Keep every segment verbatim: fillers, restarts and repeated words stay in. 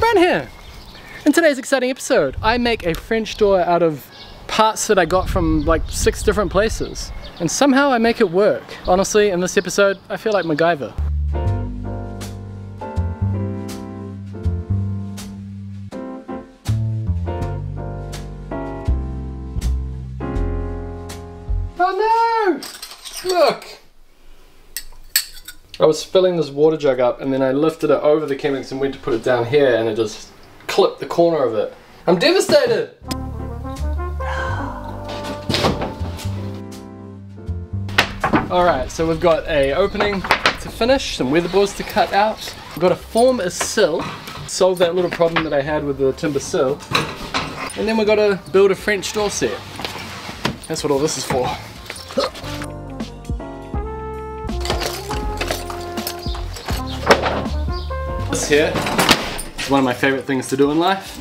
Uncle Brent here! In today's exciting episode, I make a French door out of parts that I got from like six different places. And somehow I make it work. Honestly, in this episode, I feel like MacGyver. Oh no! Look! I was filling this water jug up and then I lifted it over the Chemex and went to put it down here and it just clipped the corner of it. I'm devastated! Alright, so we've got a opening to finish, some weather boards to cut out. We've got to form a sill, solve that little problem that I had with the timber sill. And then we've got to build a French door set. That's what all this is for. This here is one of my favorite things to do in life.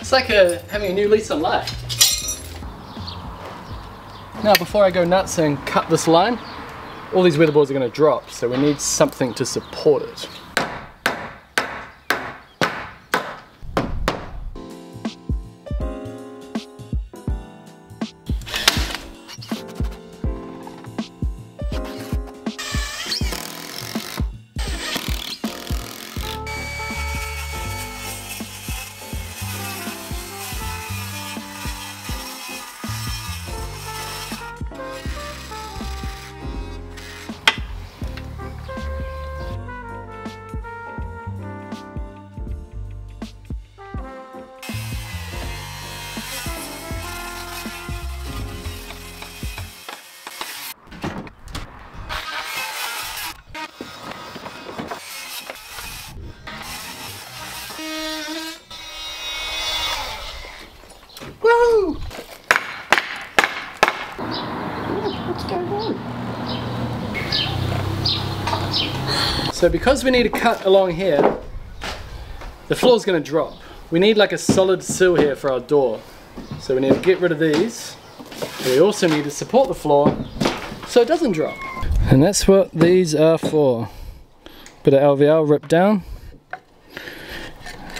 It's like a, having a new lease on life. Now before I go nuts and cut this line, all these weather boards are going to drop, so we need something to support it. So because we need to cut along here, the floor's going to drop. We need like a solid sill here for our door. So we need to get rid of these. We also need to support the floor so it doesn't drop. And that's what these are for. Bit of L V L ripped down.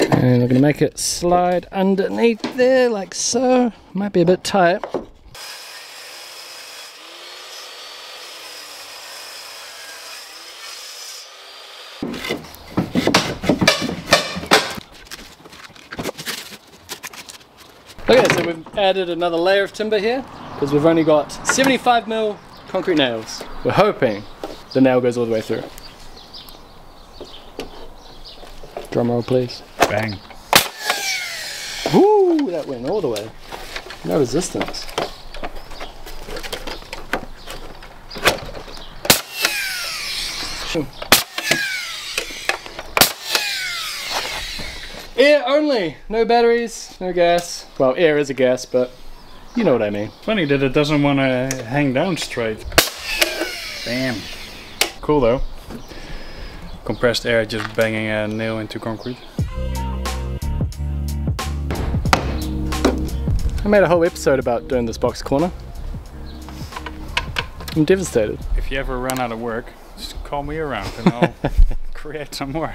And we're going to make it slide underneath there like so. Might be a bit tight. Okay, so we've added another layer of timber here because we've only got seventy-five mil concrete nails. We're hoping the nail goes all the way through. Drum roll, please. Bang. Woo, that went all the way. No resistance. Air only, no batteries, no gas. Well, air is a gas, but you know what I mean. Funny that it doesn't want to hang down straight. Bam. Cool though. Compressed air just banging a nail into concrete. I made a whole episode about doing this box corner. I'm devastated. If you ever run out of work, just call me around and I'll create some more.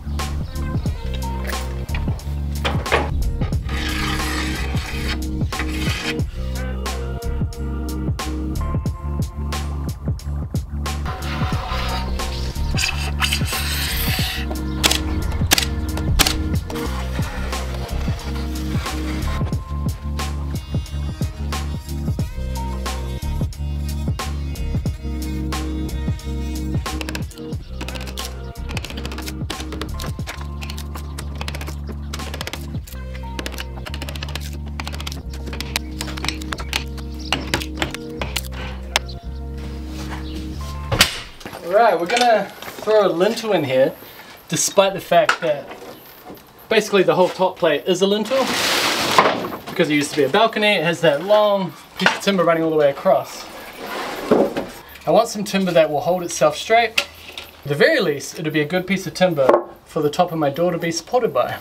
Alright, we're gonna throw a lintel in here, despite the fact that Basically the whole top plate is a lintel because it used to be a balcony. It has that long piece of timber running all the way across. I want some timber that will hold itself straight. At the very least, it'll be a good piece of timber for the top of my door to be supported by.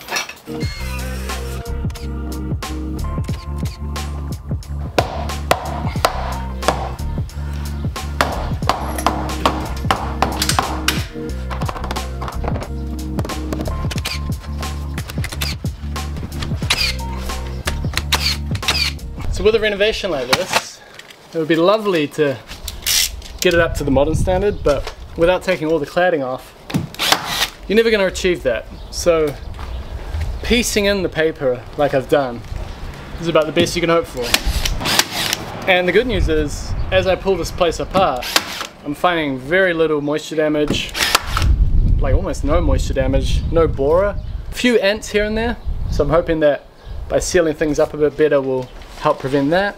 So with a renovation like this, it would be lovely to get it up to the modern standard, but without taking all the cladding off, you're never going to achieve that. So piecing in the paper like I've done is about the best you can hope for. And the good news is, as I pull this place apart, I'm finding very little moisture damage, like almost no moisture damage, no borer, a few ants here and there. So I'm hoping that by sealing things up a bit better will help prevent that.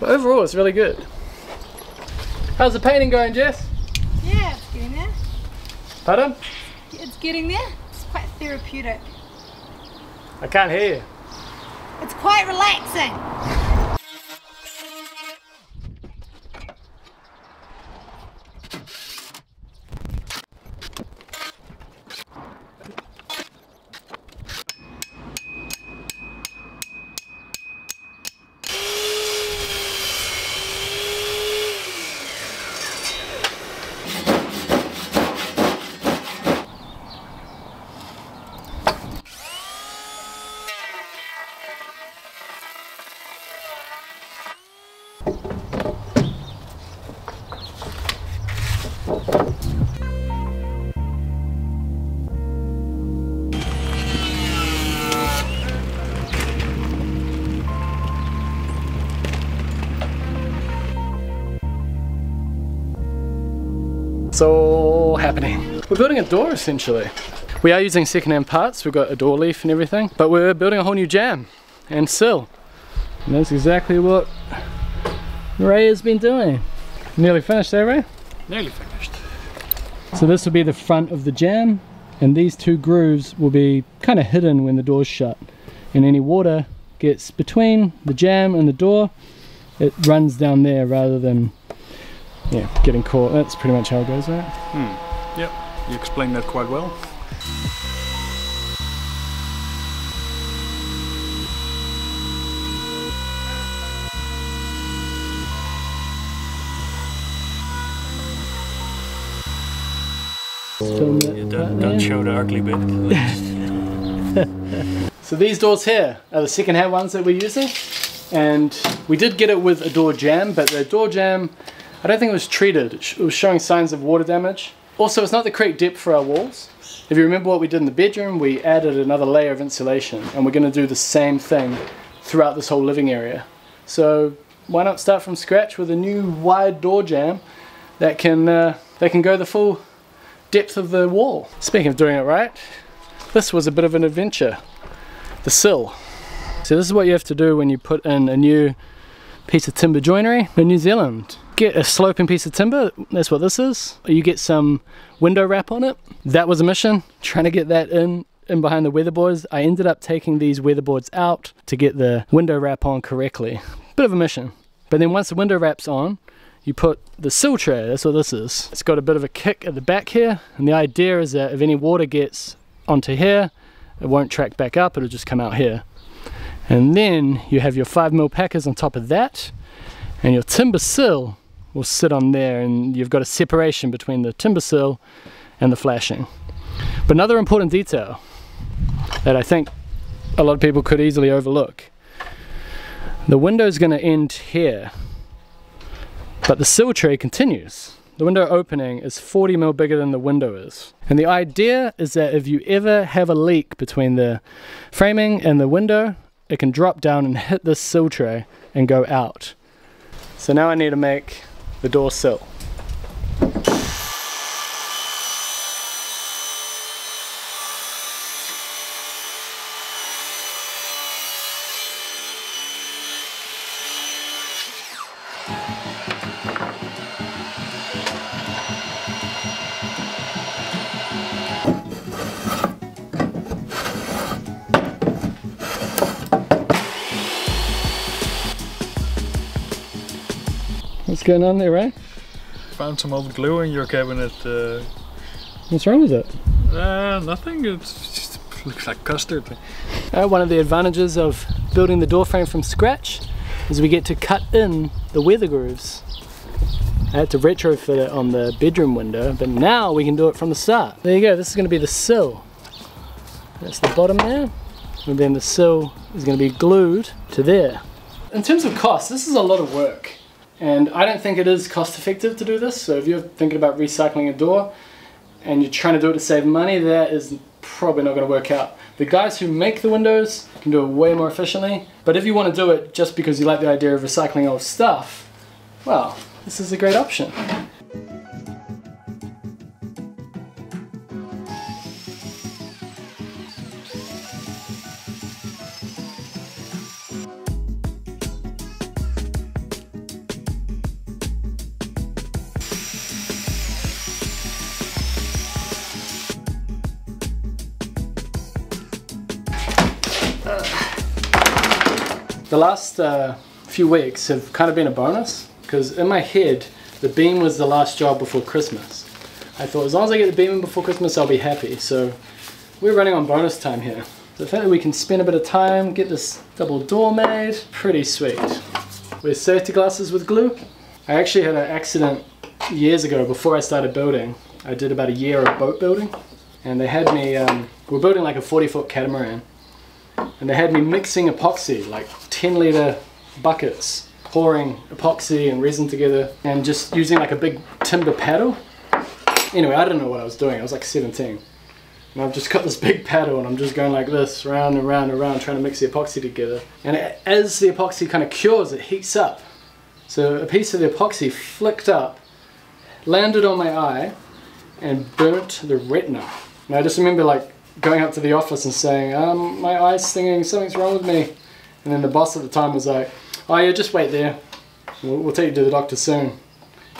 But overall, it's really good. How's the painting going, Jess? Yeah, it's getting there. Pardon? It's getting there. It's quite therapeutic. I can't hear you. It's quite relaxing. It's all happening. We're building a door essentially. We are using second-hand parts. We've got a door leaf and everything, but we're building a whole new jam and sill. And that's exactly what Ray has been doing. Nearly finished, eh, Ray? Nearly finished. So this will be the front of the jam, and these two grooves will be kind of hidden when the door's shut. And any water gets between the jam and the door, it runs down there rather than yeah, getting caught. That's pretty much how it goes, right? Hmm. Yep, you explained that quite well. Yeah, don't, don't show the ugly bit. So these doors here are the second-hand ones that we're using, and we did get it with a door jamb, but the door jamb, I don't think it was treated. It was showing signs of water damage. Also, it's not the correct depth for our walls. If you remember what we did in the bedroom, we added another layer of insulation, and we're going to do the same thing throughout this whole living area. So why not start from scratch with a new wide door jamb that can uh, that can go the full depth of the wall. Speaking of doing it right, this was a bit of an adventure. The sill. So this is what you have to do when you put in a new piece of timber joinery in New Zealand. Get a sloping piece of timber, that's what this is. You get some window wrap on it. That was a mission, trying to get that in, in behind the weatherboards. I ended up taking these weatherboards out to get the window wrap on correctly. Bit of a mission. But then once the window wrap's on, you put the sill tray, that's what this is. It's got a bit of a kick at the back here, and the idea is that if any water gets onto here, it won't track back up, it'll just come out here. And then you have your five mil packers on top of that, and your timber sill will sit on there, and you've got a separation between the timber sill and the flashing. But another important detail that I think a lot of people could easily overlook, the window's gonna end here, but the sill tray continues. The window opening is forty mil bigger than the window is. And the idea is that if you ever have a leak between the framing and the window, it can drop down and hit this sill tray and go out. So now I need to make the door sill. going on there, Ray? Found some old glue in your cabinet. Uh, What's wrong with it? Uh, nothing. It just looks like custard. Uh, one of the advantages of building the door frame from scratch is we get to cut in the weather grooves. I had to retrofit it on the bedroom window, but now we can do it from the start. There you go, this is going to be the sill. That's the bottom there, and then the sill is going to be glued to there. In terms of cost, this is a lot of work, and I don't think it is cost effective to do this. So if you're thinking about recycling a door and you're trying to do it to save money, that is probably not going to work out. The guys who make the windows can do it way more efficiently, but if you want to do it just because you like the idea of recycling old stuff, well, this is a great option. The last uh, few weeks have kind of been a bonus, because in my head the beam was the last job before Christmas. I thought as long as I get the beam in before Christmas I'll be happy, so we're running on bonus time here. The fact that we can spend a bit of time, get this double door made, pretty sweet. Wear safety glasses with glue. I actually had an accident years ago before I started building. I did about a year of boat building, and they had me, um, we're building like a forty foot catamaran, and they had me mixing epoxy, like ten litre buckets, pouring epoxy and resin together and just using like a big timber paddle. Anyway, I didn't know what I was doing. I was like seventeen, and I've just got this big paddle and I'm just going like this, round and round and round, trying to mix the epoxy together. And it, as the epoxy kind of cures, it heats up. So a piece of the epoxy flicked up, landed on my eye and burnt the retina. And I just remember like going up to the office and saying, um, my eye's stinging, something's wrong with me. And then the boss at the time was like, oh yeah, just wait there. We'll, we'll take you to the doctor soon.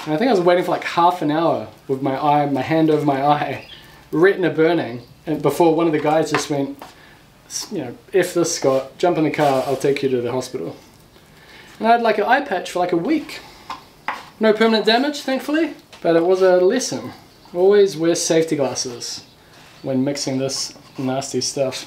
And I think I was waiting for like half an hour with my eye, my hand over my eye, retina burning, and before one of the guys just went, you know, F this, Scott, jump in the car, I'll take you to the hospital. And I had like an eye patch for like a week. No permanent damage, thankfully, but it was a lesson. Always wear safety glasses when mixing this nasty stuff.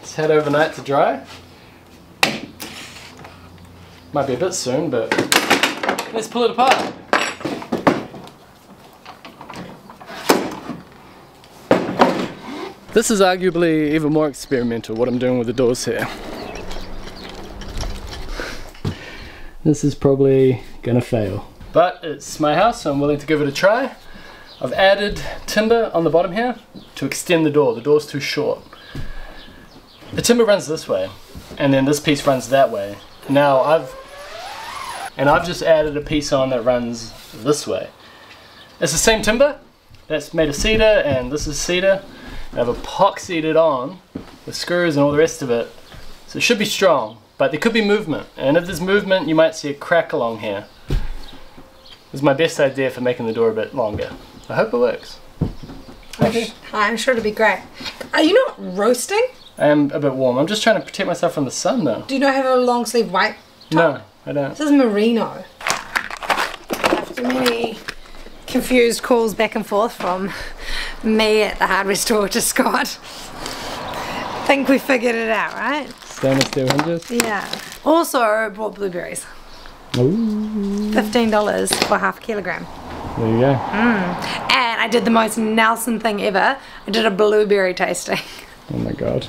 Let's head overnight to dry. Might be a bit soon, but let's pull it apart. This is arguably even more experimental, what I'm doing with the doors here. This is probably gonna fail. But it's my house, so I'm willing to give it a try. I've added timber on the bottom here to extend the door. The door's too short. The timber runs this way, and then this piece runs that way. Now I've... And I've just added a piece on that runs this way. It's the same timber. That's made of cedar, and this is cedar. I've epoxied it on with screws and all the rest of it, so it should be strong, but there could be movement, and if there's movement you might see a crack along here. This is my best idea for making the door a bit longer. I hope it works. Okay. I'm sure it'll be great. Are you not roasting? I am a bit warm. I'm just trying to protect myself from the sun though. Do you not have a long sleeve white top? No, I don't. This is merino. After many confused calls back and forth from me at the hardware store to Scott, I think we figured it out, right? Stainless steel hinges? Yeah. Also bought blueberries. Ooh. fifteen dollars for half a kilogram. There you go. Mm. And I did the most Nelson thing ever. I did a blueberry tasting. Oh my god.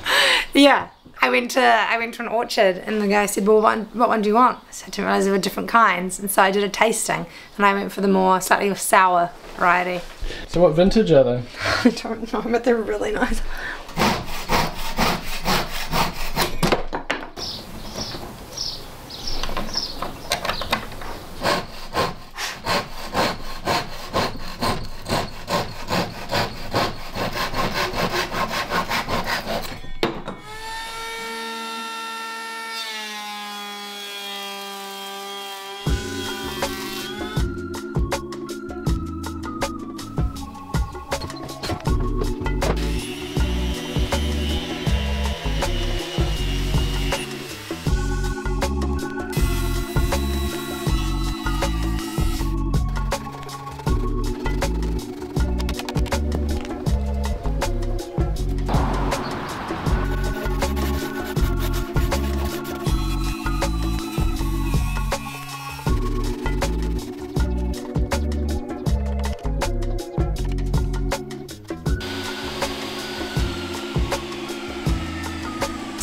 Yeah. I went to I went to an orchard and the guy said, well, what one, what one do you want? I said to him, there were different kinds, and so I did a tasting and I went for the more slightly sour variety. So what vintage are they? I don't know, but they're really nice.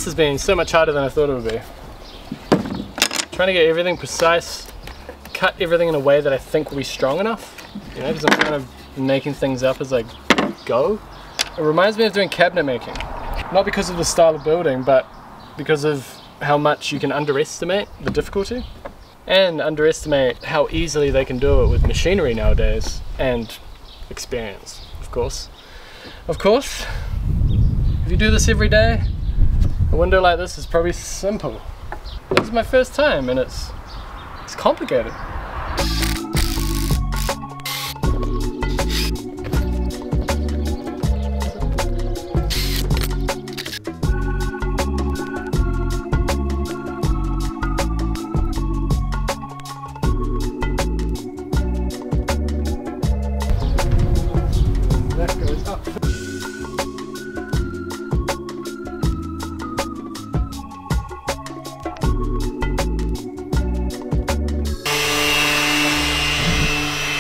This has been so much harder than I thought it would be. Trying to get everything precise, cut everything in a way that I think will be strong enough, you know, because I'm kind of making things up as I go. It reminds me of doing cabinet making, not because of the style of building, but because of how much you can underestimate the difficulty and underestimate how easily they can do it with machinery nowadays and experience, of course. Of course, if you do this every day, a window like this is probably simple. This is my first time and it's, it's complicated.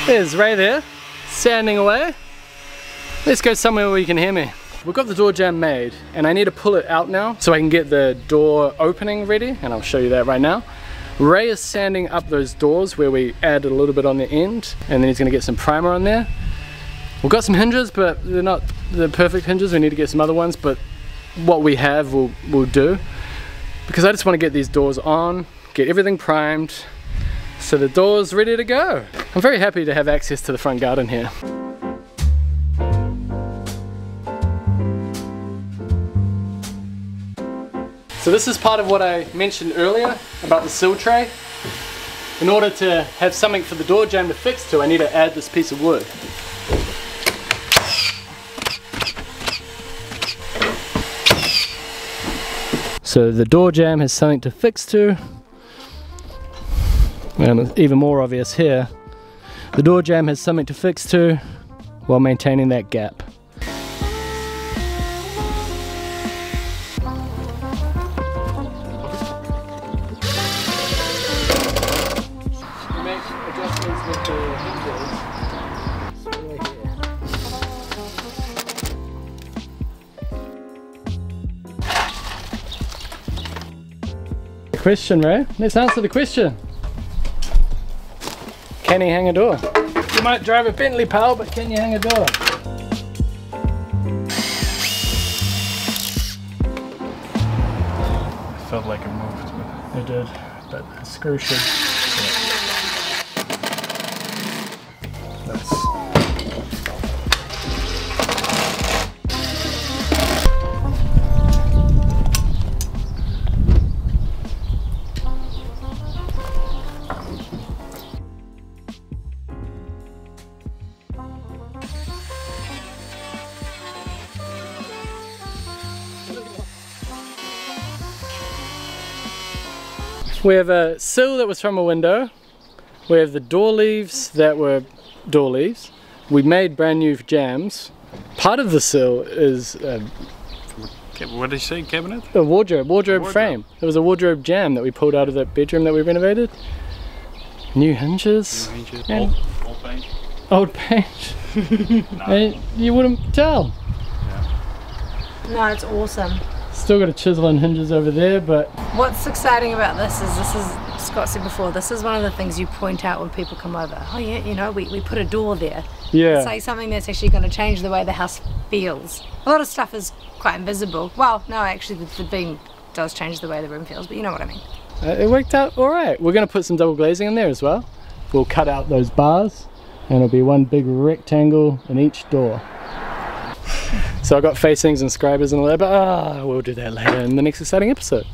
There's Ray there, sanding away. Let's go somewhere where you can hear me. We've got the door jamb made and I need to pull it out now so I can get the door opening ready, and I'll show you that right now. Ray is sanding up those doors where we add a little bit on the end, and then he's gonna get some primer on there. We've got some hinges, but they're not the perfect hinges. We need to get some other ones, but what we have will will do, because I just wanna get these doors on, get everything primed, so the door's ready to go. I'm very happy to have access to the front garden here. So this is part of what I mentioned earlier about the sill tray. In order to have something for the door jamb to fix to, I need to add this piece of wood. So the door jamb has something to fix to. And it's even more obvious here. The door jamb has something to fix to while maintaining that gap. Question, Ray? Let's answer the question. Can you hang a door? You might drive a Bentley, pal, but can you hang a door? I felt like it moved, but it did. But the screw should. We have a sill that was from a window. We have the door leaves that were door leaves. We made brand new jams. Part of the sill is a, what did you say, cabinet? A wardrobe, wardrobe, wardrobe frame. It was a wardrobe jam that we pulled out of that bedroom that we renovated. New hinges. New hinges. Old, old paint. Old paint. No. You wouldn't tell. Yeah. No, it's awesome. Still got a chisel and hinges over there, but... What's exciting about this is, this is, Scott said before, this is one of the things you point out when people come over. Oh yeah, you know, we, we put a door there. Yeah. It's like something that's actually going to change the way the house feels. A lot of stuff is quite invisible. Well, no, actually the, the beam does change the way the room feels, but you know what I mean. Uh, it worked out alright. We're going to put some double glazing in there as well. We'll cut out those bars, and it'll be one big rectangle in each door. So I've got facings and scribers and all that, but ah, we'll do that later in the next exciting episode.